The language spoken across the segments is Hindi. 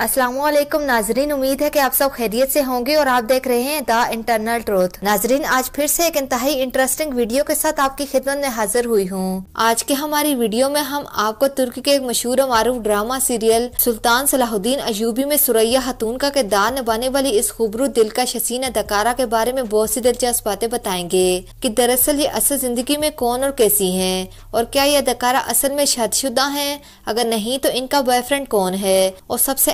अस्सलामुअलैकुम नाजरीन, उम्मीद है कि आप सब खैरियत से होंगे और आप देख रहे हैं द इंटरनल ट्रूथ। नाजरीन, आज फिर से एक इंतहाई इंटरेस्टिंग वीडियो के साथ आपकी खिदमत में हाजिर हुई हूँ। आज की हमारी वीडियो में हम आपको तुर्की के एक मशहूर और मारूफ drama serial Sultan Salahuddin Ayyubi में सुरैया हतून का किरदार निभाने वाली इस खूबरू दिल का शसीन अदाकारा के बारे में बहुत सी दिलचस्प बातें बताएंगे कि दरअसल ये असल जिंदगी में कौन और कैसी है, और क्या ये अदाकारा असल में शादीशुदा है, अगर नहीं तो इनका बॉयफ्रेंड कौन है, और सबसे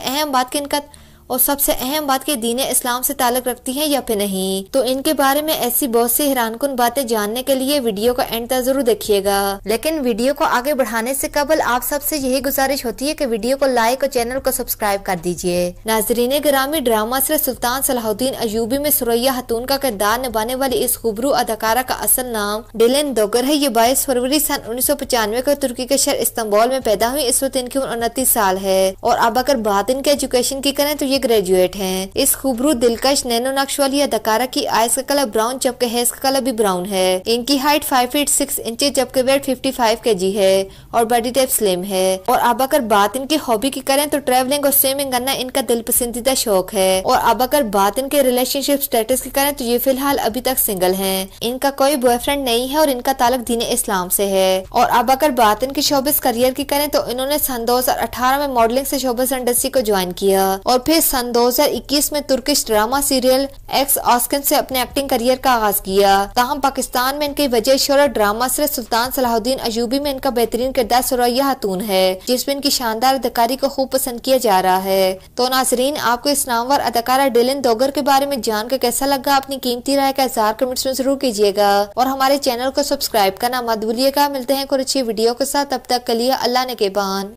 अहम बात कि दीन इस्लाम से ताल्लुक रखती है या फिर नहीं। तो इनके बारे में ऐसी बहुत सी हैरानकुन बातें जानने के लिए वीडियो का एंड तक जरूर देखिएगा। लेकिन वीडियो को आगे बढ़ाने से कबल आप सबसे यही गुजारिश होती है कि वीडियो को लाइक और चैनल को सब्सक्राइब कर दीजिए। नाजरीन ग्रामी, ड्रामा से सुल्तान सलाहुद्दीन अयूबी में सुरैया हतून का किरदार निभाने वाली इस खूबरू अदाकारा का असल नाम बेलिन दोगर है। ये 22 फरवरी सन 1995 को तुर्की के शहर इस्तांबुल में पैदा हुई। इस वक्त इनकी उम्र 29 साल है और अब अगर बात इनके एजुकेशन की करें तो ये ग्रेजुएट हैं। इस खूबरू दिलकश नैनो नक्श वाली अदाकारा की आइज का कलर ब्राउन जबकि हेयर का कलर भी ब्राउन है। इनकी हाइट 5 फीट 6 इंचेस जबकि वेट 55 kg है और बॉडी टाइप स्लिम है। और अब अगर बात इनकी हॉबी की करें तो ट्रैवलिंग और स्विमिंग करना इनका दिल पसंदीदा शौक है। और अब अगर बात इनके रिलेशनशिप स्टेटस की करें तो ये फिलहाल अभी तक सिंगल है। इनका कोई बॉयफ्रेंड नहीं है और इनका ताल्लुक दीन इस्लाम से है। और अब अगर बात इनकी शोबिस करियर की करें तो इन्होंने सन 2018 में मॉडलिंग से शोबिस इंडस्ट्री को ज्वाइन किया और फिर सन 2021 में तुर्किश ड्रामा सीरियल एक्स ऑस्क से अपने एक्टिंग करियर का आगाज किया। ताहम पाकिस्तान में इनकी वजह शोहरत ड्रामा से सुल्तान सलाहुद्दीन अयूबी में इनका बेहतरीन किरदार सुरैया हतून है, जिसमें इनकी शानदार अदाकारी को खूब पसंद किया जा रहा है। तो नाजरीन, आपको इस नामवर अदाकारा बेलिन दोगर के बारे में जानकर कैसा लगा, अपनी कीमती राय का इजहार कमेंट्स में जरूर कीजिएगा और हमारे चैनल को सब्सक्राइब करना मत भूलिएगा। मिलते हैं एक और अच्छी वीडियो के साथ, तब तक के लिए अल्लाह ने के बान।